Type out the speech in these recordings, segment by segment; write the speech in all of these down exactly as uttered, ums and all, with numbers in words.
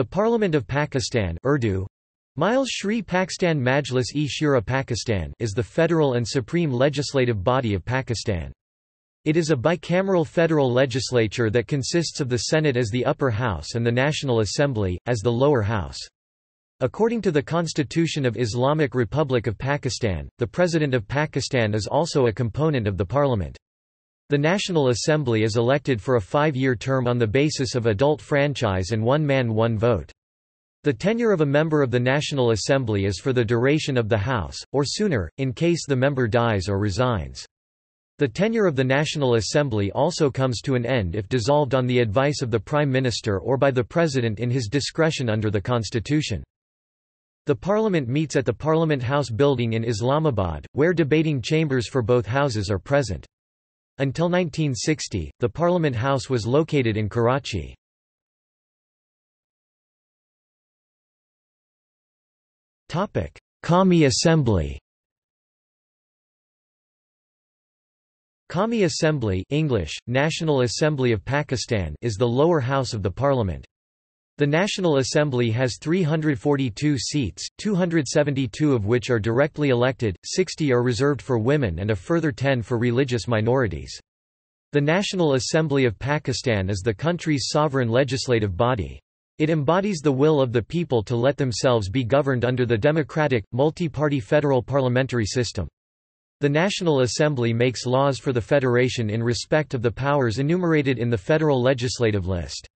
The Parliament of Pakistan Urdu, Miles Shri Pakistan Majlis-e-Shūrā Pakistan is the federal and supreme legislative body of Pakistan. It is a bicameral federal legislature that consists of the Senate as the upper house and the National Assembly, as the lower house. According to the Constitution of Islamic Republic of Pakistan, the President of Pakistan is also a component of the Parliament. The National Assembly is elected for a five-year term on the basis of adult franchise and one man one vote. The tenure of a member of the National Assembly is for the duration of the House, or sooner, in case the member dies or resigns. The tenure of the National Assembly also comes to an end if dissolved on the advice of the Prime Minister or by the President in his discretion under the Constitution. The Parliament meets at the Parliament House building in Islamabad, where debating chambers for both houses are present. Until nineteen sixty, the Parliament House was located in Karachi. Qaumi Assembly. Qaumi Assembly (English: National Assembly of Pakistan) is the lower house of the parliament. The National Assembly has three hundred forty-two seats, two hundred seventy-two of which are directly elected, sixty are reserved for women and a further ten for religious minorities. The National Assembly of Pakistan is the country's sovereign legislative body. It embodies the will of the people to let themselves be governed under the democratic, multi-party federal parliamentary system. The National Assembly makes laws for the Federation in respect of the powers enumerated in the federal legislative list.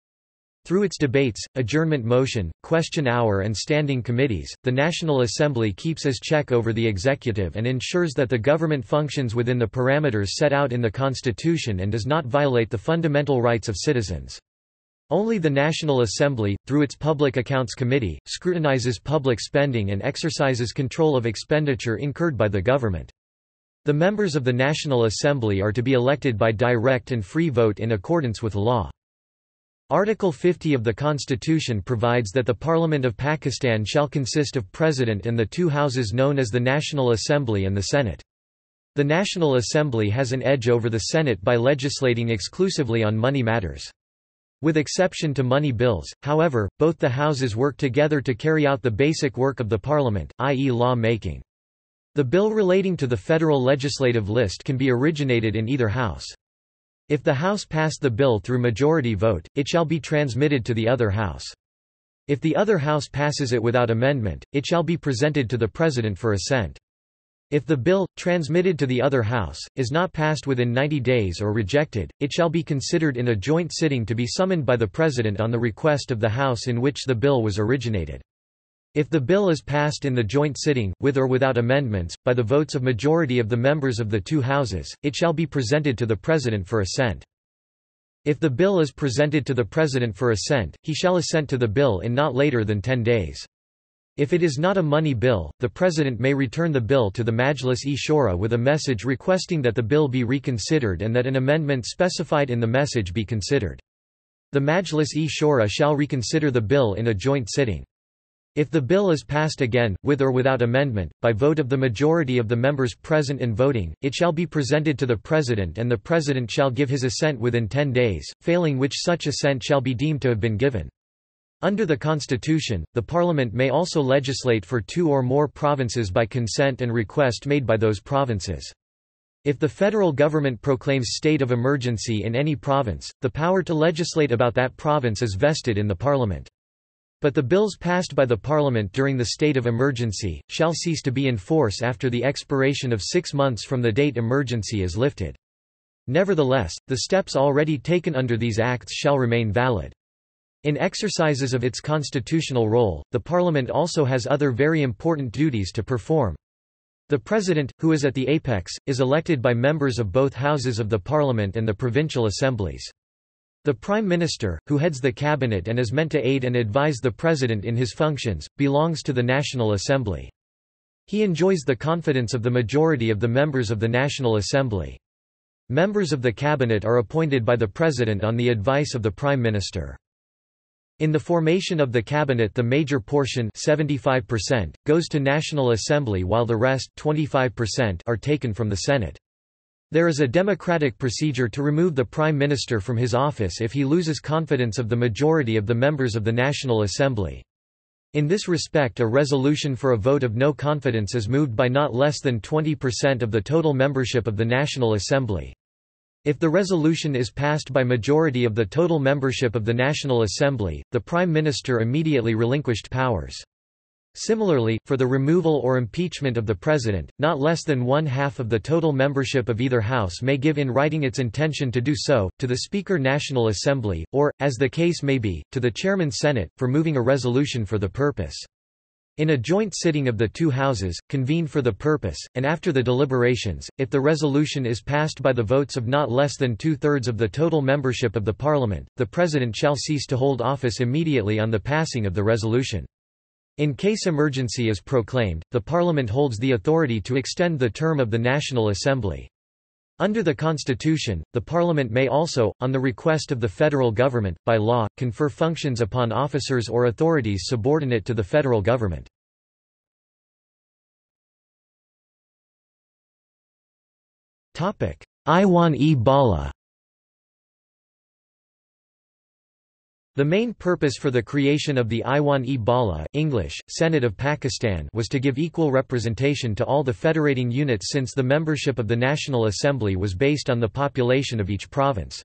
Through its debates, adjournment motion, question hour and standing committees, the National Assembly keeps as check over the executive and ensures that the government functions within the parameters set out in the Constitution and does not violate the fundamental rights of citizens. Only the National Assembly, through its Public Accounts Committee, scrutinizes public spending and exercises control of expenditure incurred by the government. The members of the National Assembly are to be elected by direct and free vote in accordance with law. Article fifty of the Constitution provides that the Parliament of Pakistan shall consist of President and the two houses known as the National Assembly and the Senate. The National Assembly has an edge over the Senate by legislating exclusively on money matters. With exception to money bills, however, both the houses work together to carry out the basic work of the parliament, that is law-making. The bill relating to the federal legislative list can be originated in either house. If the house passed the bill through majority vote, it shall be transmitted to the other house. If the other house passes it without amendment, it shall be presented to the president for assent. If the bill, transmitted to the other house, is not passed within ninety days or rejected, it shall be considered in a joint sitting to be summoned by the President on the request of the house in which the bill was originated. If the bill is passed in the joint sitting, with or without amendments, by the votes of majority of the members of the two houses, it shall be presented to the President for assent. If the bill is presented to the President for assent, he shall assent to the bill in not later than ten days. If it is not a money bill, the President may return the bill to the Majlis-e-Shūrā with a message requesting that the bill be reconsidered and that an amendment specified in the message be considered. The Majlis-e-Shūrā shall reconsider the bill in a joint sitting. If the bill is passed again, with or without amendment, by vote of the majority of the members present and voting, it shall be presented to the President and the President shall give his assent within ten days, failing which such assent shall be deemed to have been given. Under the Constitution, the Parliament may also legislate for two or more provinces by consent and request made by those provinces. If the federal government proclaims state of emergency in any province, the power to legislate about that province is vested in the Parliament. But the bills passed by the Parliament during the state of emergency shall cease to be in force after the expiration of six months from the date emergency is lifted. Nevertheless, the steps already taken under these acts shall remain valid. In exercises of its constitutional role, the Parliament also has other very important duties to perform. The President, who is at the apex, is elected by members of both houses of the Parliament and the provincial assemblies. The Prime Minister, who heads the cabinet and is meant to aid and advise the President in his functions, belongs to the National Assembly. He enjoys the confidence of the majority of the members of the National Assembly. Members of the cabinet are appointed by the President on the advice of the Prime Minister. In the formation of the cabinet, the major portion (seventy-five percent) goes to National Assembly while the rest (twenty-five percent) are taken from the Senate. There is a democratic procedure to remove the Prime Minister from his office if he loses confidence of the majority of the members of the National Assembly. In this respect, a resolution for a vote of no confidence is moved by not less than twenty percent of the total membership of the National Assembly. If the resolution is passed by majority of the total membership of the National Assembly, the Prime Minister immediately relinquished powers. Similarly, for the removal or impeachment of the President, not less than one-half of the total membership of either house may give in writing its intention to do so, to the Speaker National Assembly, or, as the case may be, to the Chairman Senate, for moving a resolution for the purpose. In a joint sitting of the two houses, convened for the purpose, and after the deliberations, if the resolution is passed by the votes of not less than two-thirds of the total membership of the Parliament, the President shall cease to hold office immediately on the passing of the resolution. In case emergency is proclaimed, the Parliament holds the authority to extend the term of the National Assembly. Under the Constitution, the Parliament may also, on the request of the federal government, by law, confer functions upon officers or authorities subordinate to the federal government. Aiwan-e-Bala. The main purpose for the creation of the Aiwan-e-Bala (English: Senate of Pakistan) was to give equal representation to all the federating units, since the membership of the National Assembly was based on the population of each province.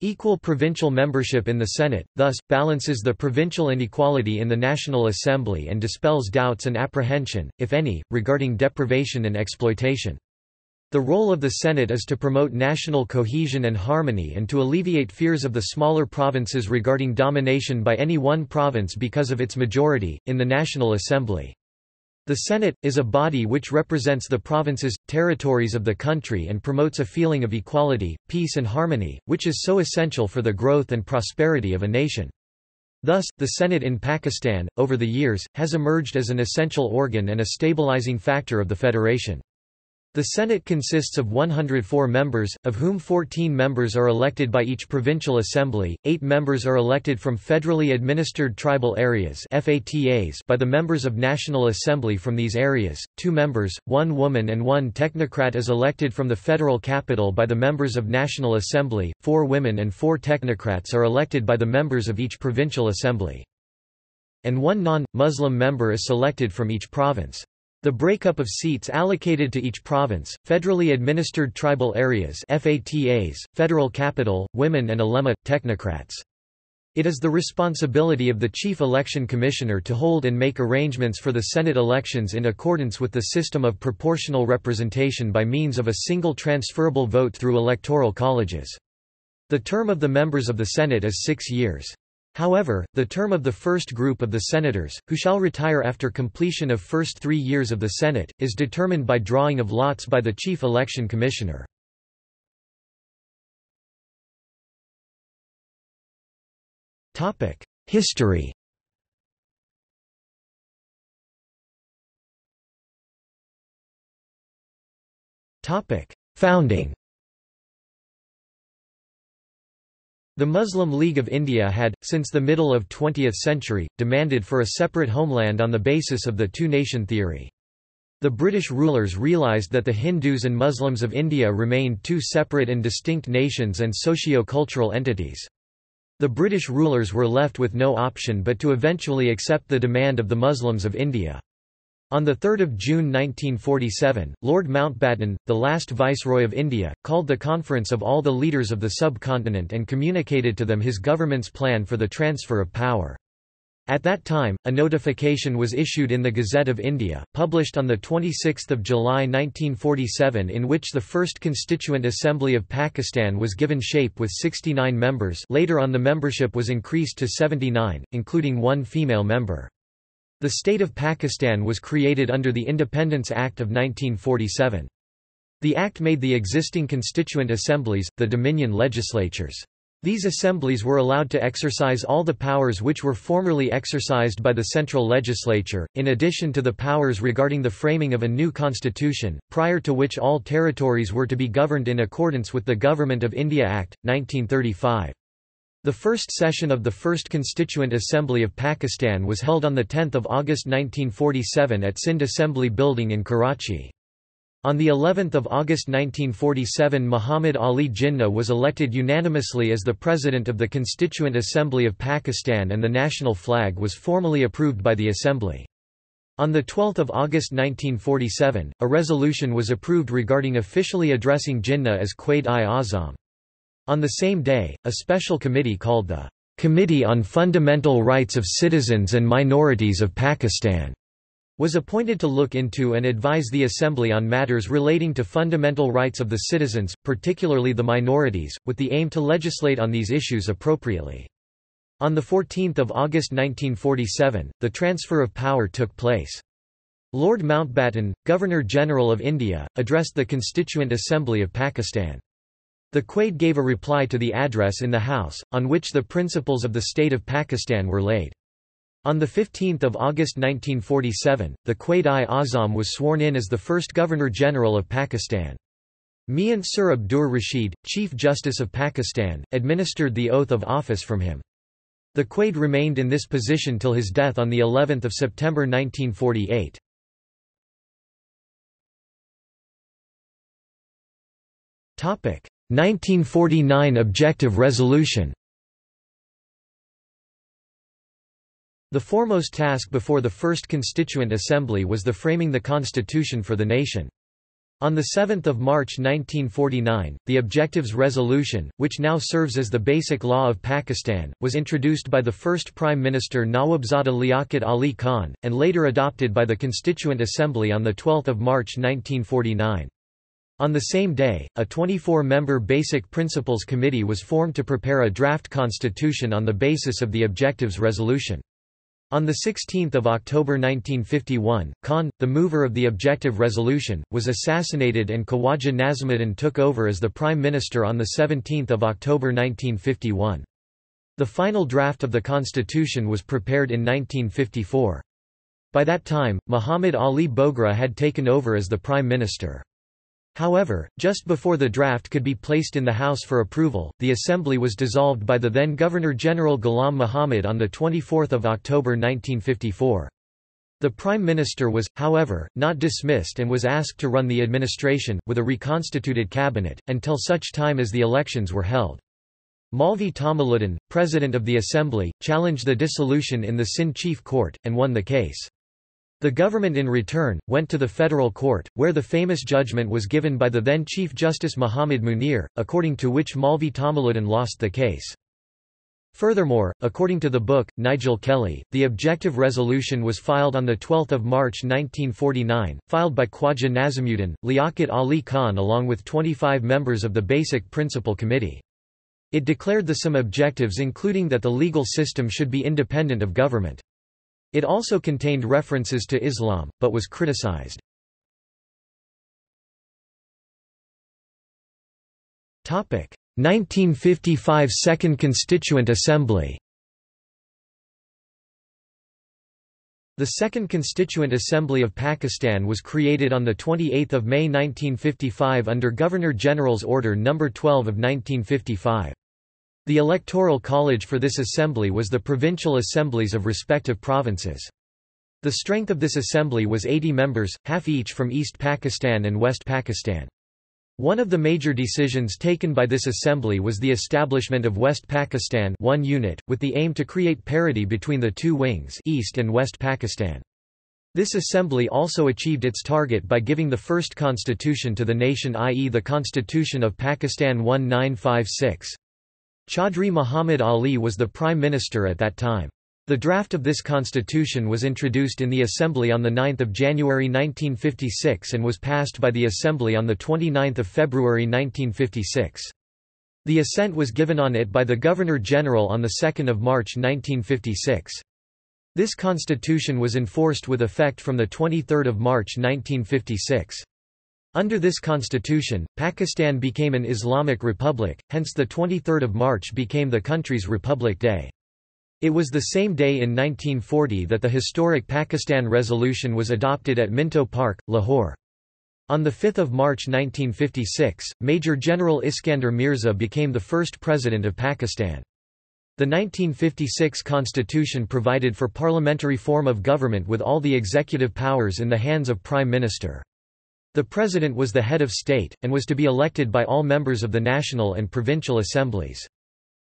Equal provincial membership in the Senate, thus, balances the provincial inequality in the National Assembly and dispels doubts and apprehension, if any, regarding deprivation and exploitation. The role of the Senate is to promote national cohesion and harmony and to alleviate fears of the smaller provinces regarding domination by any one province because of its majority in the National Assembly. The Senate is a body which represents the provinces, territories of the country and promotes a feeling of equality, peace and harmony, which is so essential for the growth and prosperity of a nation. Thus, the Senate in Pakistan, over the years, has emerged as an essential organ and a stabilizing factor of the federation. The Senate consists of one hundred four members, of whom fourteen members are elected by each provincial assembly, eight members are elected from federally administered tribal areas (F A T As) by the members of National Assembly from these areas, two members, one woman and one technocrat is elected from the federal capital by the members of National Assembly, four women and four technocrats are elected by the members of each provincial assembly. And one non-Muslim member is selected from each province. The breakup of seats allocated to each province, federally administered tribal areas (F A T As), federal capital, women and ulema, technocrats. It is the responsibility of the Chief Election Commissioner to hold and make arrangements for the Senate elections in accordance with the system of proportional representation by means of a single transferable vote through electoral colleges. The term of the members of the Senate is six years. However, the term of the first group of the senators, who shall retire after completion of first three years of the Senate, is determined by drawing of lots by the Chief Election Commissioner. History. Founding. The Muslim League of India had, since the middle of the twentieth century, demanded for a separate homeland on the basis of the two-nation theory. The British rulers realised that the Hindus and Muslims of India remained two separate and distinct nations and socio-cultural entities. The British rulers were left with no option but to eventually accept the demand of the Muslims of India. On the third of June nineteen forty-seven, Lord Mountbatten, the last Viceroy of India, called the conference of all the leaders of the subcontinent and communicated to them his government's plan for the transfer of power. At that time, a notification was issued in the Gazette of India, published on the twenty-sixth of July nineteen forty-seven, in which the first Constituent Assembly of Pakistan was given shape with sixty-nine members. Later on, the membership was increased to seventy-nine, including one female member. The state of Pakistan was created under the Independence Act of nineteen forty-seven. The act made the existing constituent assemblies, the dominion legislatures. These assemblies were allowed to exercise all the powers which were formerly exercised by the central legislature, in addition to the powers regarding the framing of a new constitution, prior to which all territories were to be governed in accordance with the Government of India Act, nineteen thirty-five. The first session of the First Constituent Assembly of Pakistan was held on the tenth of August nineteen forty-seven at Sindh Assembly Building in Karachi. On the eleventh of August nineteen forty-seven, Muhammad Ali Jinnah was elected unanimously as the President of the Constituent Assembly of Pakistan, and the national flag was formally approved by the Assembly. On the twelfth of August nineteen forty-seven, a resolution was approved regarding officially addressing Jinnah as Quaid-i-Azam. On the same day, a special committee called the Committee on Fundamental Rights of Citizens and Minorities of Pakistan was appointed to look into and advise the Assembly on matters relating to fundamental rights of the citizens, particularly the minorities, with the aim to legislate on these issues appropriately. On fourteenth of August nineteen forty-seven, the transfer of power took place. Lord Mountbatten, Governor-General of India, addressed the Constituent Assembly of Pakistan. The Quaid gave a reply to the address in the House, on which the principles of the State of Pakistan were laid. On fifteenth of August nineteen forty-seven, the Quaid-i-Azam was sworn in as the first Governor-General of Pakistan. Mian Sir Abdur Rashid, Chief Justice of Pakistan, administered the oath of office from him. The Quaid remained in this position till his death on of September nineteen forty-eight. nineteen forty-nine Objective Resolution. The foremost task before the First Constituent Assembly was the framing the Constitution for the nation. On seventh of March nineteen forty-nine, the Objectives Resolution, which now serves as the Basic Law of Pakistan, was introduced by the first Prime Minister Nawabzada Liaquat Ali Khan, and later adopted by the Constituent Assembly on twelfth of March nineteen forty-nine. On the same day, a twenty-four member Basic Principles Committee was formed to prepare a draft constitution on the basis of the Objectives Resolution. On sixteenth of October nineteen fifty-one, Khan, the mover of the Objective Resolution, was assassinated and Khawaja Nazimuddin took over as the Prime Minister on seventeenth of October nineteen fifty-one. The final draft of the Constitution was prepared in nineteen fifty-four. By that time, Muhammad Ali Bogra had taken over as the Prime Minister. However, just before the draft could be placed in the House for approval, the Assembly was dissolved by the then Governor-General Ghulam Muhammad on twenty-fourth of October nineteen fifty-four. The Prime Minister was, however, not dismissed and was asked to run the administration, with a reconstituted cabinet, until such time as the elections were held. Maulvi Tamizuddin, President of the Assembly, challenged the dissolution in the Sindh Chief Court, and won the case. The government in return, went to the federal court, where the famous judgment was given by the then Chief Justice Muhammad Munir, according to which Maulvi Tamizuddin lost the case. Furthermore, according to the book, Nigel Kelly, the Objective Resolution was filed on twelfth of March nineteen forty-nine, filed by Khawaja Nazimuddin, Liaquat Ali Khan along with twenty-five members of the Basic Principle Committee. It declared the some objectives including that the legal system should be independent of government. It also contained references to Islam, but was criticized. nineteen fifty-five Second Constituent Assembly. The Second Constituent Assembly of Pakistan was created on twenty-eighth of May nineteen fifty-five under Governor-General's Order number twelve of nineteen fifty-five. The electoral college for this assembly was the provincial assemblies of respective provinces. The strength of this assembly was eighty members, half each from East Pakistan and West Pakistan. One of the major decisions taken by this assembly was the establishment of West Pakistan one unit, with the aim to create parity between the two wings, East and West Pakistan. This assembly also achieved its target by giving the first constitution to the nation, that is the Constitution of Pakistan nineteen fifty-six. Chaudhry Muhammad Ali was the Prime Minister at that time. The draft of this constitution was introduced in the Assembly on ninth of January nineteen fifty-six and was passed by the Assembly on twenty-ninth of February nineteen fifty-six. The assent was given on it by the Governor-General on second of March nineteen fifty-six. This constitution was enforced with effect from twenty-third of March nineteen fifty-six. Under this constitution, Pakistan became an Islamic republic, hence twenty-third of March became the country's Republic Day. It was the same day in nineteen forty that the historic Pakistan Resolution was adopted at Minto Park, Lahore. On fifth of March nineteen fifty-six, Major General Iskandar Mirza became the first President of Pakistan. The nineteen fifty-six constitution provided for parliamentary form of government with all the executive powers in the hands of Prime Minister. The president was the head of state, and was to be elected by all members of the national and provincial assemblies.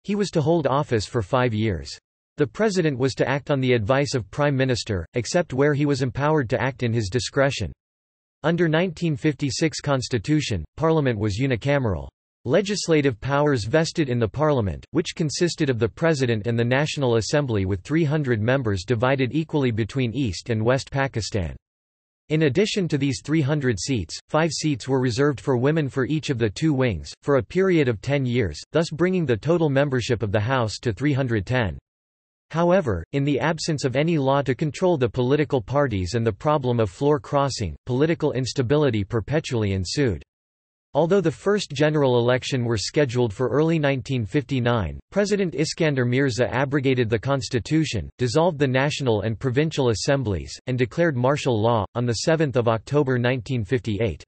He was to hold office for five years. The president was to act on the advice of prime minister, except where he was empowered to act in his discretion. Under nineteen fifty-six constitution, parliament was unicameral. Legislative powers vested in the parliament, which consisted of the president and the National Assembly with three hundred members divided equally between East and West Pakistan. In addition to these three hundred seats, five seats were reserved for women for each of the two wings, for a period of ten years, thus bringing the total membership of the House to three hundred ten. However, in the absence of any law to control the political parties and the problem of floor crossing, political instability perpetually ensued. Although the first general election were scheduled for early nineteen fifty-nine, President Iskandar Mirza abrogated the constitution, dissolved the national and provincial assemblies, and declared martial law, on the seventh of October nineteen fifty-eight.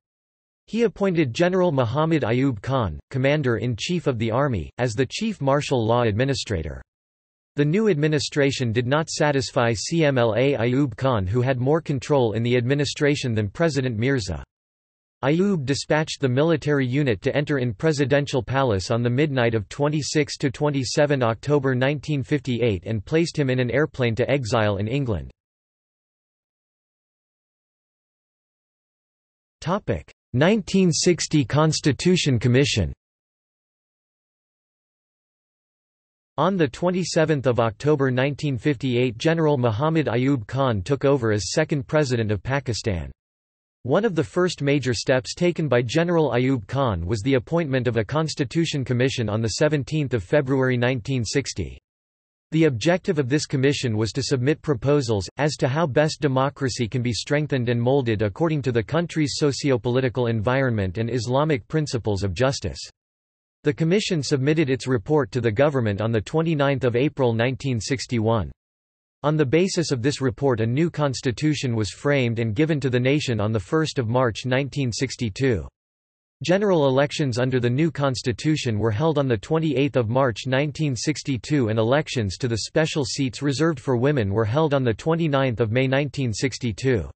He appointed General Muhammad Ayyub Khan, Commander-in-Chief of the Army, as the Chief Martial Law Administrator. The new administration did not satisfy C M L A Ayyub Khan, who had more control in the administration than President Mirza. Ayyub dispatched the military unit to enter in Presidential Palace on the midnight of twenty-sixth to twenty-seventh October nineteen fifty-eight and placed him in an airplane to exile in England. nineteen sixty Constitution Commission. On the twenty-seventh of October nineteen fifty-eight, General Muhammad Ayyub Khan took over as second President of Pakistan. One of the first major steps taken by General Ayyub Khan was the appointment of a Constitution Commission on the seventeenth of February nineteen sixty. The objective of this commission was to submit proposals, as to how best democracy can be strengthened and molded according to the country's socio-political environment and Islamic principles of justice. The commission submitted its report to the government on the twenty-ninth of April nineteen sixty-one. On the basis of this report, a new constitution was framed and given to the nation on the first of March nineteen sixty-two. General elections under the new constitution were held on the twenty-eighth of March nineteen sixty-two, and elections to the special seats reserved for women were held on the twenty-ninth of May nineteen sixty-two.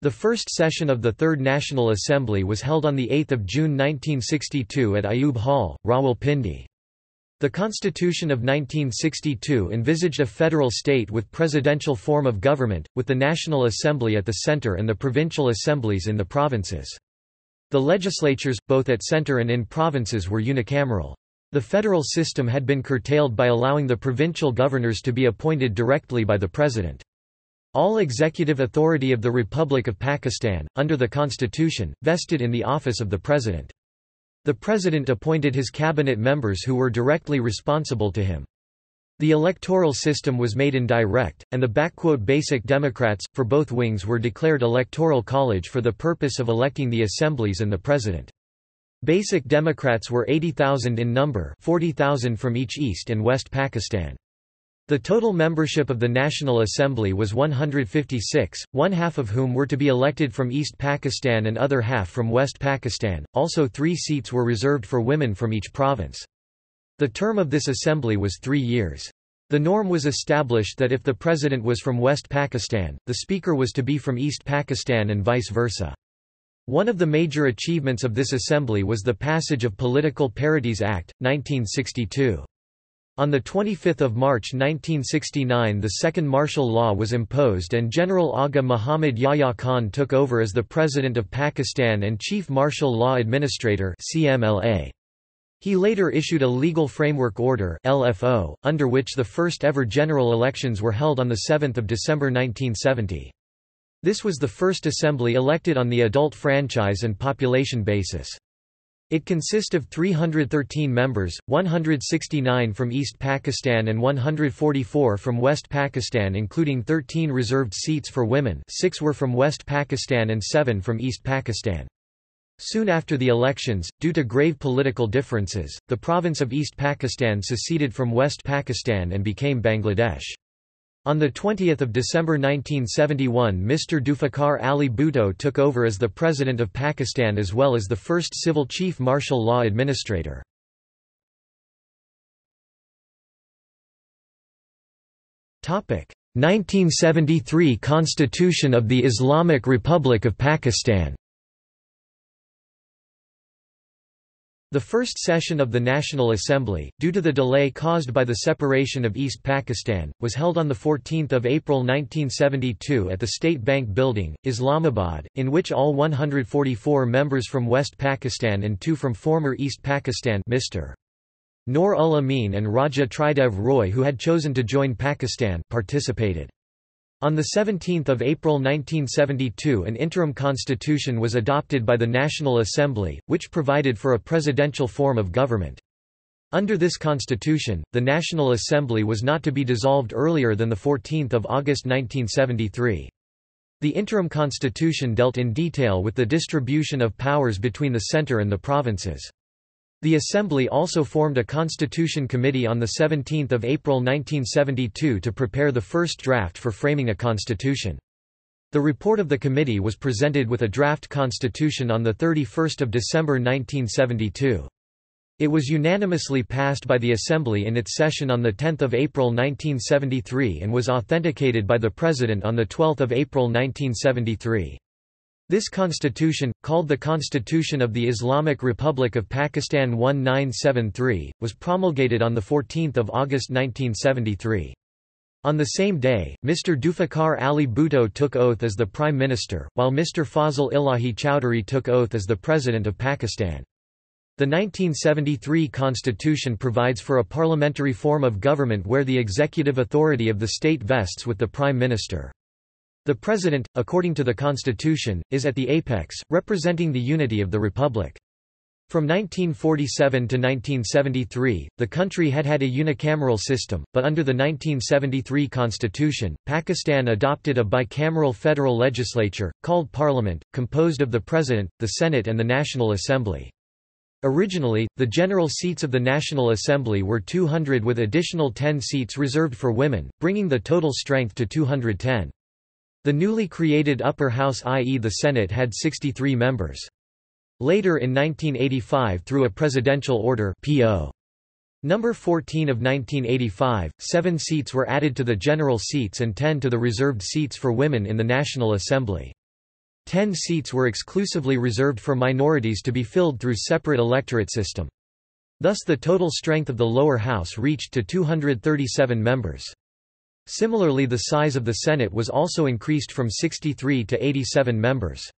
The first session of the Third National Assembly was held on the eighth of June nineteen sixty-two at Ayyub Hall, Rawalpindi. The Constitution of nineteen sixty-two envisaged a federal state with presidential form of government, with the National Assembly at the center and the provincial assemblies in the provinces. The legislatures, both at center and in provinces, were unicameral. The federal system had been curtailed by allowing the provincial governors to be appointed directly by the president. All executive authority of the Republic of Pakistan, under the Constitution, vested in the office of the President. The President appointed his cabinet members who were directly responsible to him. The electoral system was made indirect, and the "basic democrats" for both wings were declared electoral college for the purpose of electing the assemblies and the President. Basic democrats were eighty thousand in number, forty thousand from each East and West Pakistan. The total membership of the National Assembly was one hundred fifty-six, one half of whom were to be elected from East Pakistan and other half from West Pakistan. Also, three seats were reserved for women from each province. The term of this assembly was three years. The norm was established that if the president was from West Pakistan, the speaker was to be from East Pakistan and vice versa. One of the major achievements of this assembly was the passage of Political Parities Act, nineteen sixty-two. On the twenty-fifth of March nineteen sixty-nine, the second martial law was imposed and General Agha Muhammad Yahya Khan took over as the President of Pakistan and Chief Martial Law Administrator (C M L A). He later issued a Legal Framework Order (L F O), under which the first ever general elections were held on the seventh of December nineteen seventy. This was the first assembly elected on the adult franchise and population basis. It consist of three hundred thirteen members, one hundred sixty-nine from East Pakistan and one hundred forty-four from West Pakistan, including thirteen reserved seats for women, six were from West Pakistan and seven from East Pakistan. Soon after the elections, due to grave political differences, the province of East Pakistan seceded from West Pakistan and became Bangladesh. On the twentieth of December nineteen seventy-one, Mister Zulfikar Ali Bhutto took over as the President of Pakistan as well as the first civil chief martial law administrator. nineteen seventy-three Constitution of the Islamic Republic of Pakistan. The first session of the National Assembly, due to the delay caused by the separation of East Pakistan, was held on the fourteenth of April nineteen seventy-two at the State Bank Building, Islamabad, in which all one hundred forty-four members from West Pakistan and two from former East Pakistan Mister Noor ul Amin and Raja Tridev Roy, who had chosen to join Pakistan, participated. On the seventeenth of April nineteen seventy-two, an interim constitution was adopted by the National Assembly, which provided for a presidential form of government. Under this constitution, the National Assembly was not to be dissolved earlier than the fourteenth of August nineteen seventy-three. The interim constitution dealt in detail with the distribution of powers between the centre and the provinces. The Assembly also formed a Constitution Committee on the seventeenth of April nineteen seventy-two to prepare the first draft for framing a constitution. The report of the committee was presented with a draft constitution on the thirty-first of December nineteen seventy-two. It was unanimously passed by the Assembly in its session on the tenth of April nineteen seventy-three and was authenticated by the President on the twelfth of April nineteen seventy-three. This constitution, called the Constitution of the Islamic Republic of Pakistan nineteen seventy-three, was promulgated on the fourteenth of August nineteen seventy-three. On the same day, Mister Zulfikar Ali Bhutto took oath as the Prime Minister, while Mister Fazl Ilahi Chaudhry took oath as the President of Pakistan. The nineteen seventy-three Constitution provides for a parliamentary form of government where the executive authority of the state vests with the Prime Minister. The President, according to the Constitution, is at the apex, representing the unity of the Republic. From nineteen forty-seven to nineteen seventy-three, the country had had a unicameral system, but under the nineteen seventy-three Constitution, Pakistan adopted a bicameral federal legislature, called Parliament, composed of the President, the Senate and the National Assembly. Originally, the general seats of the National Assembly were two hundred with additional ten seats reserved for women, bringing the total strength to two hundred ten. The newly created upper house, that is the Senate, had sixty-three members. Later in nineteen eighty-five, through a presidential order Number fourteen of nineteen eighty-five, seven seats were added to the general seats and ten to the reserved seats for women in the National Assembly. Ten seats were exclusively reserved for minorities to be filled through separate electorate system. Thus the total strength of the lower house reached to two hundred thirty-seven members. Similarly, the size of the Senate was also increased from sixty-three to eighty-seven members.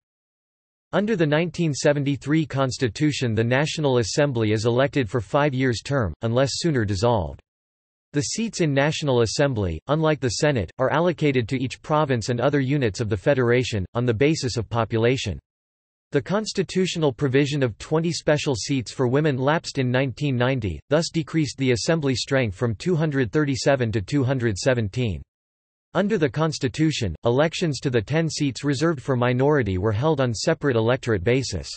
Under the nineteen seventy-three Constitution, the National Assembly is elected for five years' term, unless sooner dissolved. The seats in National Assembly, unlike the Senate, are allocated to each province and other units of the Federation, on the basis of population. The constitutional provision of twenty special seats for women lapsed in nineteen ninety, thus decreased the assembly strength from two hundred thirty-seven to two hundred seventeen. Under the constitution, elections to the ten seats reserved for minority were held on separate electorate basis.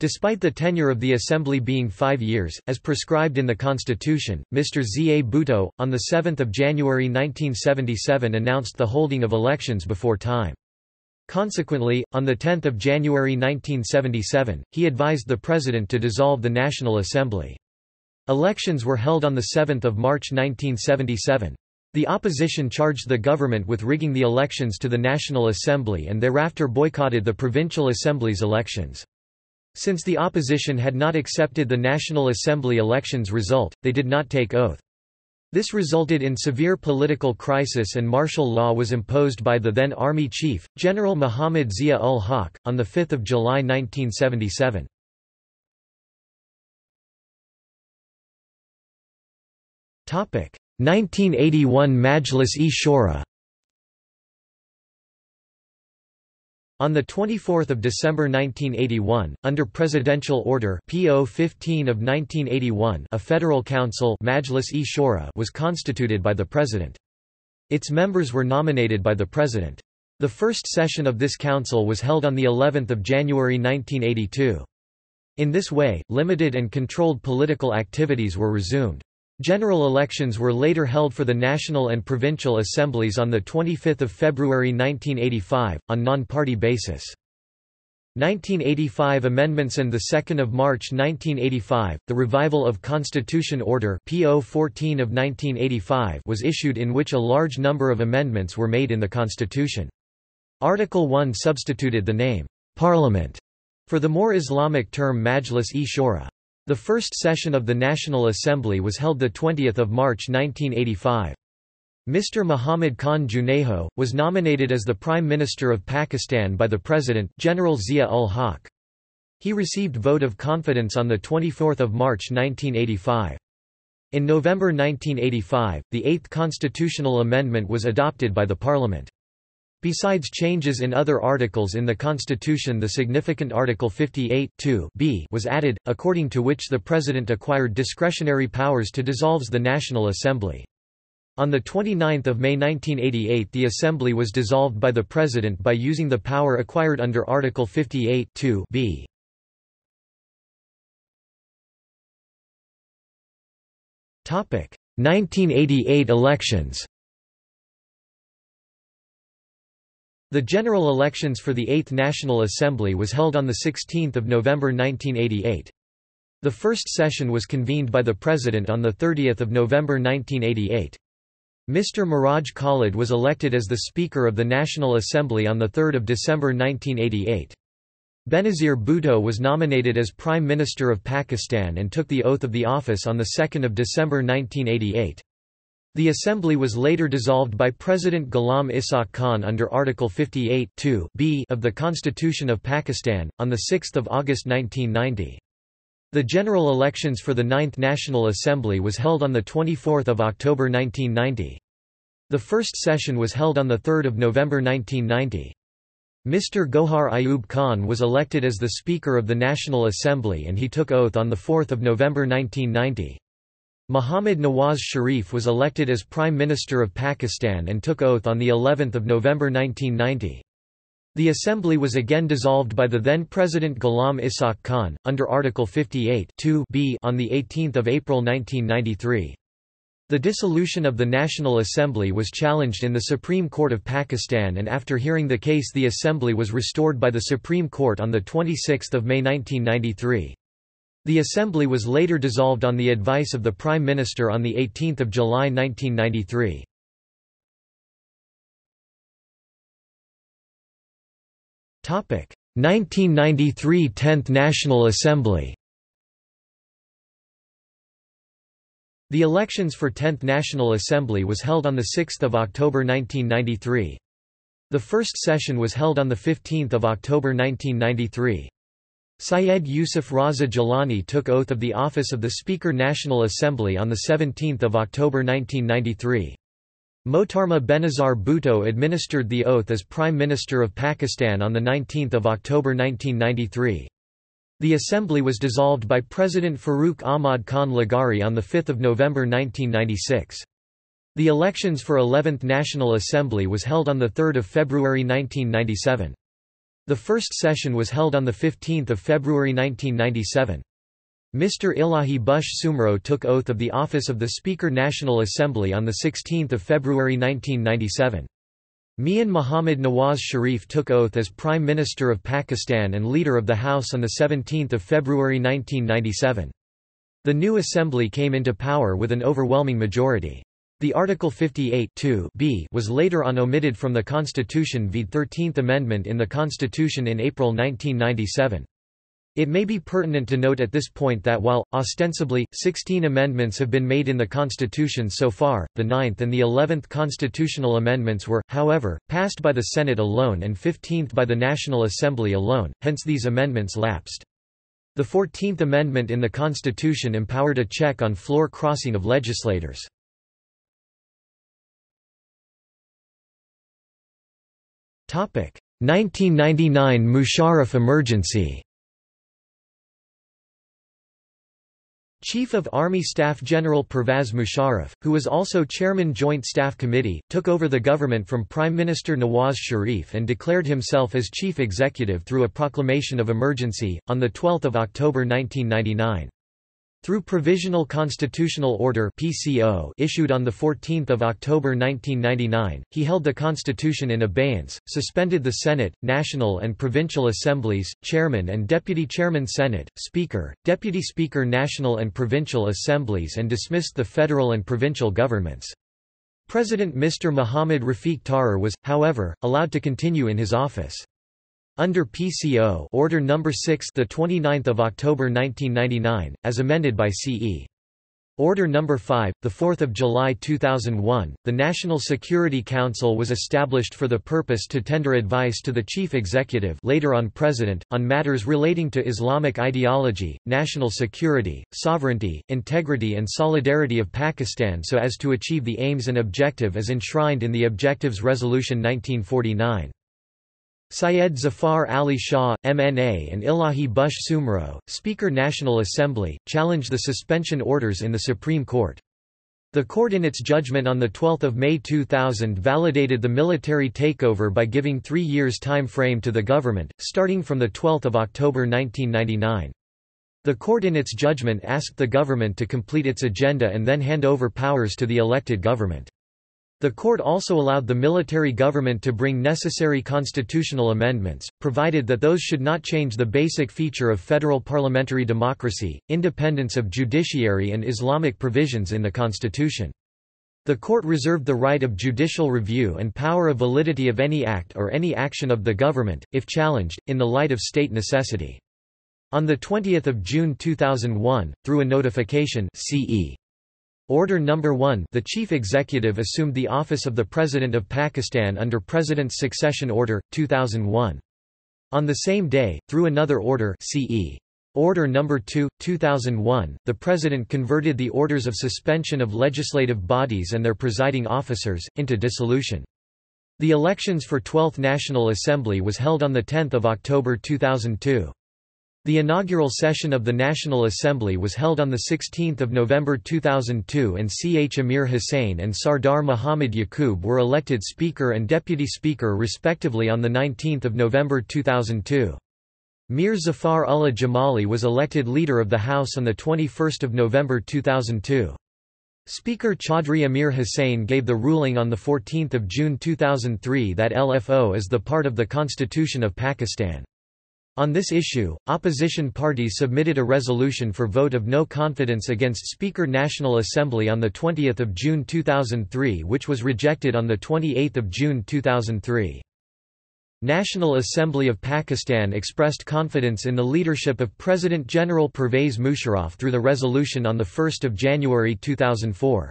Despite the tenure of the assembly being five years, as prescribed in the constitution, Mister Z A Bhutto, on the seventh of January nineteen seventy-seven, announced the holding of elections before time. Consequently, on the tenth of January nineteen seventy-seven, he advised the President to dissolve the National Assembly. Elections were held on the seventh of March nineteen seventy-seven. The opposition charged the government with rigging the elections to the National Assembly and thereafter boycotted the Provincial Assembly's elections. Since the opposition had not accepted the National Assembly elections result, they did not take oath. This resulted in severe political crisis, and martial law was imposed by the then Army Chief, General Muhammad Zia-ul Haq, on the fifth of July nineteen seventy-seven. nineteen eighty-one Majlis-e-Shūrā. On the twenty-fourth of December nineteen eighty-one, under Presidential Order P O fifteen of nineteen eighty-one, a Federal Council Majlis-e-Shūrā was constituted by the President. Its members were nominated by the President. The first session of this council was held on the eleventh of January nineteen eighty-two. In this way, limited and controlled political activities were resumed. General elections were later held for the National and Provincial Assemblies on the twenty-fifth of February nineteen eighty-five, on non-party basis. nineteen eighty-five Amendments and the second of March nineteen eighty-five, the revival of Constitution Order P O fourteen of nineteen eighty-five was issued, in which a large number of amendments were made in the Constitution. Article one substituted the name, Parliament, for the more Islamic term Majlis-e-Shūrā. The first session of the National Assembly was held the twentieth of March nineteen eighty-five. Mister Muhammad Khan Junejo was nominated as the Prime Minister of Pakistan by the President, General Zia-ul-Haq. He received vote of confidence on the twenty-fourth of March nineteen eighty-five. In November nineteen eighty-five, the Eighth Constitutional Amendment was adopted by the Parliament. Besides changes in other articles in the Constitution, the significant Article fifty-eight(two)(b) was added, according to which the President acquired discretionary powers to dissolve the National Assembly. On the twenty-ninth of May nineteen eighty-eight, the Assembly was dissolved by the President by using the power acquired under Article fifty-eight(two)(b). Topic: nineteen eighty-eight elections. The general elections for the eighth National Assembly was held on the sixteenth of November nineteen eighty-eight. The first session was convened by the President on the thirtieth of November nineteen eighty-eight. Mister Miraj Khalid was elected as the Speaker of the National Assembly on the third of December nineteen eighty-eight. Benazir Bhutto was nominated as Prime Minister of Pakistan and took the oath of the office on the second of December nineteen eighty-eight. The Assembly was later dissolved by President Ghulam Ishaq Khan under Article fifty-eight(two)(b) of the Constitution of Pakistan, on the sixth of August nineteen ninety. The general elections for the ninth National Assembly was held on the twenty-fourth of October nineteen ninety. The first session was held on the third of November nineteen ninety. Mister Gauhar Ayyub Khan was elected as the Speaker of the National Assembly and he took oath on the fourth of November nineteen ninety. Muhammad Nawaz Sharif was elected as Prime Minister of Pakistan and took oath on the eleventh of November nineteen ninety. The Assembly was again dissolved by the then-President Ghulam Ishaq Khan, under Article fifty-eight(two)(b) on the eighteenth of April nineteen ninety-three. The dissolution of the National Assembly was challenged in the Supreme Court of Pakistan, and after hearing the case the Assembly was restored by the Supreme Court on the twenty-sixth of May nineteen ninety-three. The Assembly was later dissolved on the advice of the Prime Minister on the eighteenth of July nineteen ninety-three. nineteen ninety-three tenth National Assembly. The elections for tenth National Assembly was held on the sixth of October nineteen ninety-three. The first session was held on the fifteenth of October nineteen ninety-three. Syed Yusuf Raza Gilani took oath of the office of the Speaker National Assembly on the seventeenth of October nineteen ninety-three. Mohtarma Benazir Bhutto administered the oath as Prime Minister of Pakistan on the nineteenth of October nineteen ninety-three. The Assembly was dissolved by President Farooq Ahmad Khan Laghari on the fifth of November nineteen ninety-six. The elections for eleventh National Assembly was held on the third of February nineteen ninety-seven. The first session was held on the fifteenth of February nineteen ninety-seven. Mister Illahi Bakhsh Soomro took oath of the office of the Speaker National Assembly on the sixteenth of February nineteen ninety-seven. Mian Muhammad Nawaz Sharif took oath as Prime Minister of Pakistan and Leader of the House on the seventeenth of February nineteen ninety-seven. The new Assembly came into power with an overwhelming majority. The Article fifty-eight(two)(b) was later on omitted from the Constitution via thirteenth Amendment in the Constitution in April nineteen ninety-seven. It may be pertinent to note at this point that while, ostensibly, sixteen amendments have been made in the Constitution so far, the ninth and the eleventh constitutional amendments were, however, passed by the Senate alone and fifteenth by the National Assembly alone, hence these amendments lapsed. The fourteenth Amendment in the Constitution empowered a check on floor crossing of legislators. nineteen ninety-nine Musharraf emergency. Chief of Army Staff General Pervez Musharraf, who was also Chairman Joint Staff Committee, took over the government from Prime Minister Nawaz Sharif and declared himself as Chief Executive through a proclamation of emergency, on the twelfth of October nineteen ninety-nine. Through Provisional Constitutional Order (P C O) issued on the fourteenth of October nineteen ninety-nine, he held the Constitution in abeyance, suspended the Senate, National and Provincial Assemblies, Chairman and Deputy Chairman Senate, Speaker, Deputy Speaker National and Provincial Assemblies, and dismissed the federal and provincial governments. President Mister Mohammad Rafiq Tahrir was, however, allowed to continue in his office. Under P C O Order number six, the twenty-ninth of October nineteen ninety-nine, as amended by C E Order number five, the fourth of July two thousand one, the National Security Council was established for the purpose to tender advice to the chief executive, later on president, on matters relating to Islamic ideology, national security, sovereignty, integrity and solidarity of Pakistan so as to achieve the aims and objective as enshrined in the Objectives Resolution nineteen forty-nine. Syed Zafar Ali Shah, M N A and Illahi Bakhsh Soomro, Speaker National Assembly, challenged the suspension orders in the Supreme Court. The court in its judgment on twelfth of May two thousand validated the military takeover by giving three years time frame to the government, starting from twelfth of October nineteen ninety-nine. The court in its judgment asked the government to complete its agenda and then hand over powers to the elected government. The court also allowed the military government to bring necessary constitutional amendments, provided that those should not change the basic feature of federal parliamentary democracy, independence of judiciary and Islamic provisions in the constitution. The court reserved the right of judicial review and power of validity of any act or any action of the government, if challenged, in the light of state necessity. On twentieth of June two thousand one, through a notification C E Order number one, the chief executive assumed the office of the President of Pakistan under President's Succession Order, two thousand one. On the same day, through another order C E Order number two, two thousand one, the President converted the orders of suspension of legislative bodies and their presiding officers, into dissolution. The elections for twelfth National Assembly was held on tenth of October two thousand two. The inaugural session of the National Assembly was held on sixteenth of November two thousand two and Chaudhry Amir Hussain and Sardar Muhammad Yaqub were elected Speaker and Deputy Speaker respectively on nineteenth of November two thousand two. Mir Zafarullah Khan Jamali was elected Leader of the House on twenty-first of November two thousand two. Speaker Chaudhry Amir Hussain gave the ruling on fourteenth of June two thousand three that L F O is the part of the Constitution of Pakistan. On this issue, opposition parties submitted a resolution for vote of no confidence against Speaker National Assembly on twentieth of June two thousand three which was rejected on twenty-eighth of June two thousand three. National Assembly of Pakistan expressed confidence in the leadership of President General Pervez Musharraf through the resolution on first of January two thousand four.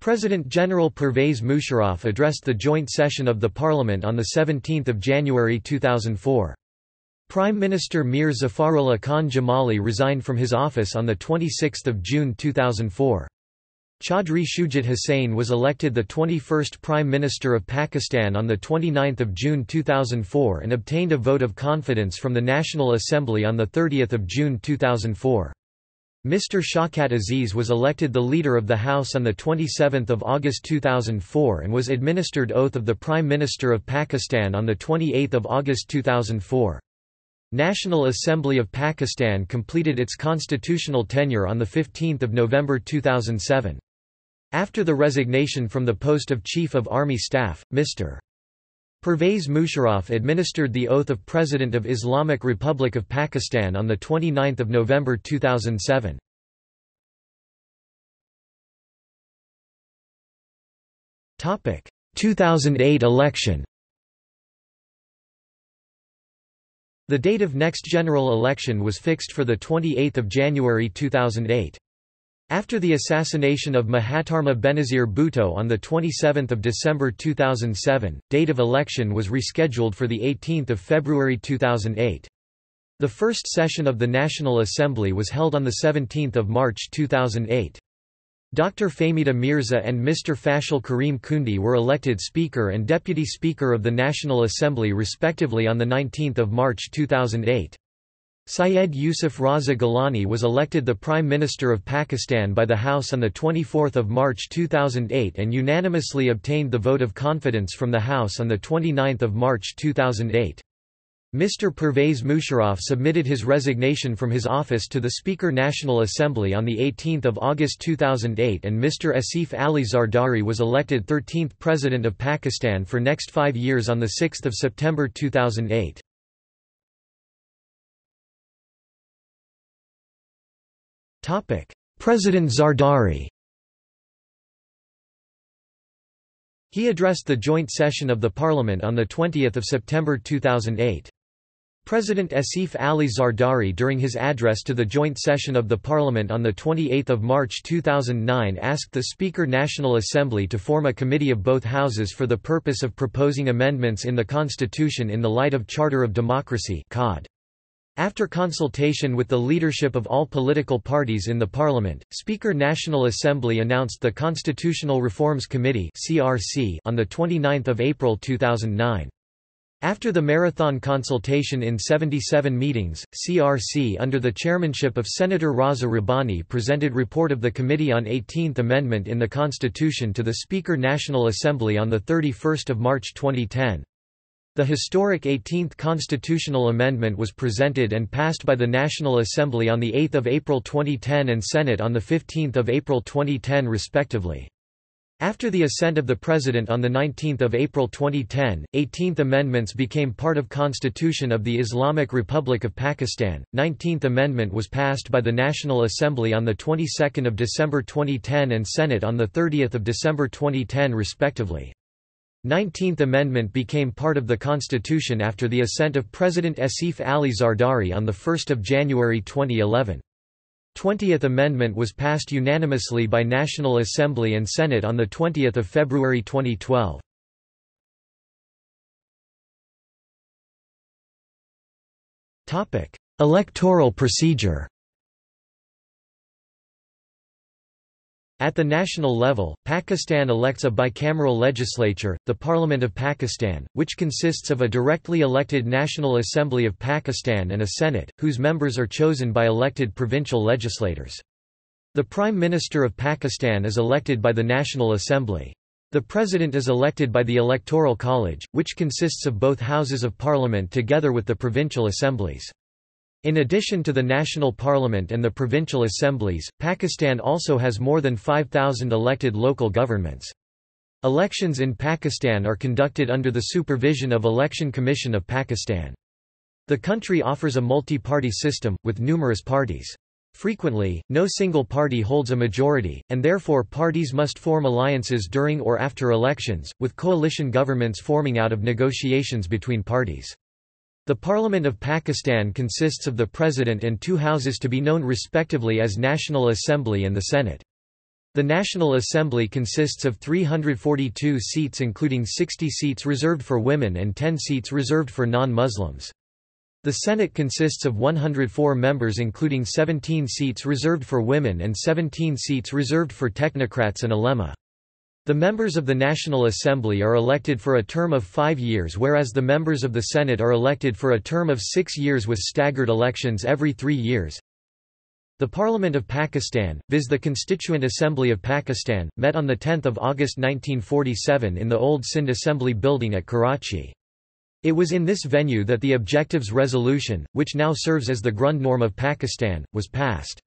President General Pervez Musharraf addressed the joint session of the Parliament on seventeenth of January two thousand four. Prime Minister Mir Zafarullah Khan Jamali resigned from his office on twenty-sixth of June two thousand four. Chaudhry Shujat Hussain was elected the twenty-first Prime Minister of Pakistan on twenty-ninth of June two thousand four and obtained a vote of confidence from the National Assembly on thirtieth of June two thousand four. Mister Shaukat Aziz was elected the Leader of the House on twenty-seventh of August two thousand four and was administered oath of the Prime Minister of Pakistan on twenty-eighth of August two thousand four. National Assembly of Pakistan completed its constitutional tenure on fifteenth of November two thousand seven. After the resignation from the post of Chief of Army Staff, Mister Pervez Musharraf administered the oath of President of Islamic Republic of Pakistan on twenty-ninth of November two thousand seven. two thousand eight election. The date of next general election was fixed for twenty-eighth of January two thousand eight. After the assassination of Mahatarma Benazir Bhutto on twenty-seventh of December two thousand seven, date of election was rescheduled for eighteenth of February two thousand eight. The first session of the National Assembly was held on seventeenth of March two thousand eight. Doctor Famida Mirza and Mister Fashil Karim Kundi were elected Speaker and Deputy Speaker of the National Assembly respectively on nineteenth of March two thousand eight. Syed Yusuf Raza Gilani was elected the Prime Minister of Pakistan by the House on twenty-fourth of March two thousand eight and unanimously obtained the vote of confidence from the House on twenty-ninth of March two thousand eight. Mister Pervez Musharraf submitted his resignation from his office to the Speaker National Assembly on eighteenth of August two thousand eight and Mister Asif Ali Zardari was elected thirteenth President of Pakistan for next five years on sixth of September two thousand eight. President Zardari. He addressed the joint session of the Parliament on twentieth of September two thousand eight. President Asif Ali Zardari during his address to the joint session of the Parliament on twenty-eighth of March two thousand nine asked the Speaker National Assembly to form a committee of both houses for the purpose of proposing amendments in the Constitution in the light of Charter of Democracy (C O D). After consultation with the leadership of all political parties in the Parliament, Speaker National Assembly announced the Constitutional Reforms Committee (C R C) on twenty-ninth of April two thousand nine. After the marathon consultation in seventy-seven meetings, C R C under the chairmanship of Senator Raza Rabbani presented report of the Committee on eighteenth Amendment in the Constitution to the Speaker National Assembly on thirty-first of March twenty ten. The historic eighteenth Constitutional Amendment was presented and passed by the National Assembly on eighth of April twenty ten and Senate on fifteenth of April twenty ten respectively. After the assent of the President on nineteenth of April twenty ten, eighteenth Amendments became part of Constitution of the Islamic Republic of Pakistan. nineteenth Amendment was passed by the National Assembly on twenty-second of December twenty ten and Senate on thirtieth of December twenty ten respectively. nineteenth Amendment became part of the Constitution after the assent of President Asif Ali Zardari on first of January twenty eleven. twentieth Amendment was passed unanimously by National Assembly and Senate on twentieth of February twenty twelve. Electoral procedure. At the national level, Pakistan elects a bicameral legislature, the Parliament of Pakistan, which consists of a directly elected National Assembly of Pakistan and a Senate, whose members are chosen by elected provincial legislators. The Prime Minister of Pakistan is elected by the National Assembly. The President is elected by the Electoral College, which consists of both houses of parliament together with the provincial assemblies. In addition to the National Parliament and the provincial assemblies, Pakistan also has more than five thousand elected local governments. Elections in Pakistan are conducted under the supervision of Election Commission of Pakistan. The country offers a multi-party system, with numerous parties. Frequently, no single party holds a majority, and therefore parties must form alliances during or after elections, with coalition governments forming out of negotiations between parties. The Parliament of Pakistan consists of the President and two houses to be known respectively as National Assembly and the Senate. The National Assembly consists of three hundred forty-two seats including sixty seats reserved for women and ten seats reserved for non-Muslims. The Senate consists of one hundred four members including seventeen seats reserved for women and seventeen seats reserved for technocrats and ulema. The members of the National Assembly are elected for a term of five years whereas the members of the Senate are elected for a term of six years with staggered elections every three years. The Parliament of Pakistan, viz the Constituent Assembly of Pakistan, met on tenth of August nineteen forty-seven in the old Sindh Assembly Building at Karachi. It was in this venue that the Objectives Resolution, which now serves as the Grundnorm of Pakistan, was passed.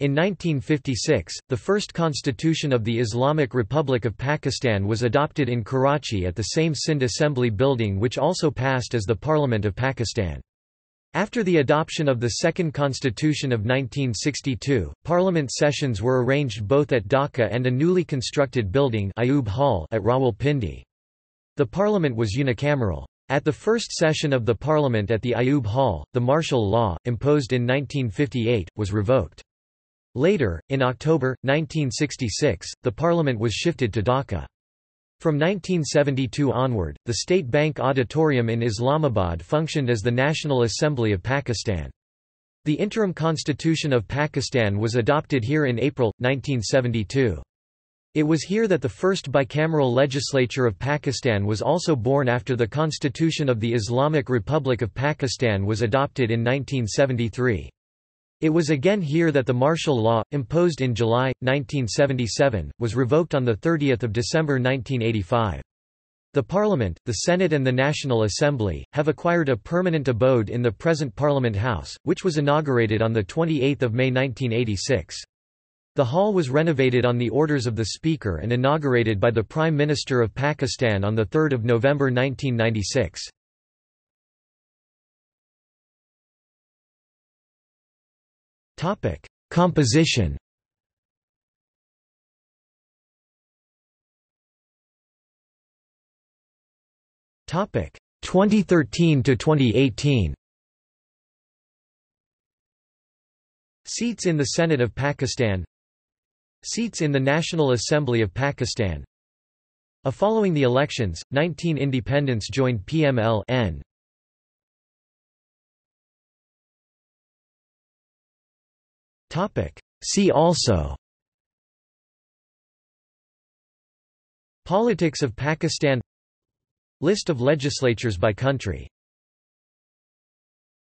In nineteen fifty-six, the first constitution of the Islamic Republic of Pakistan was adopted in Karachi at the same Sindh Assembly Building which also passed as the Parliament of Pakistan. After the adoption of the second constitution of nineteen sixty-two, parliament sessions were arranged both at Dhaka and a newly constructed building Ayyub Hall at Rawalpindi. The parliament was unicameral. At the first session of the parliament at the Ayyub Hall, the martial law, imposed in nineteen fifty-eight, was revoked. Later, in October nineteen sixty-six, the parliament was shifted to Dhaka. From nineteen seventy-two onward, the State Bank Auditorium in Islamabad functioned as the National Assembly of Pakistan. The interim constitution of Pakistan was adopted here in April nineteen seventy-two. It was here that the first bicameral legislature of Pakistan was also born after the Constitution of the Islamic Republic of Pakistan was adopted in nineteen seventy-three. It was again here that the martial law, imposed in July nineteen seventy-seven, was revoked on thirtieth of December nineteen eighty-five. The Parliament, the Senate and the National Assembly, have acquired a permanent abode in the present Parliament House, which was inaugurated on twenty-eighth of May nineteen eighty-six. The hall was renovated on the orders of the Speaker and inaugurated by the Prime Minister of Pakistan on third of November nineteen ninety-six. Topic: Composition. Topic: twenty thirteen to twenty eighteen. Seats in the Senate of Pakistan. Seats in the National Assembly of Pakistan. A following the elections, nineteen independents joined P M L N. Topic. See also: Politics of Pakistan, List of legislatures by country.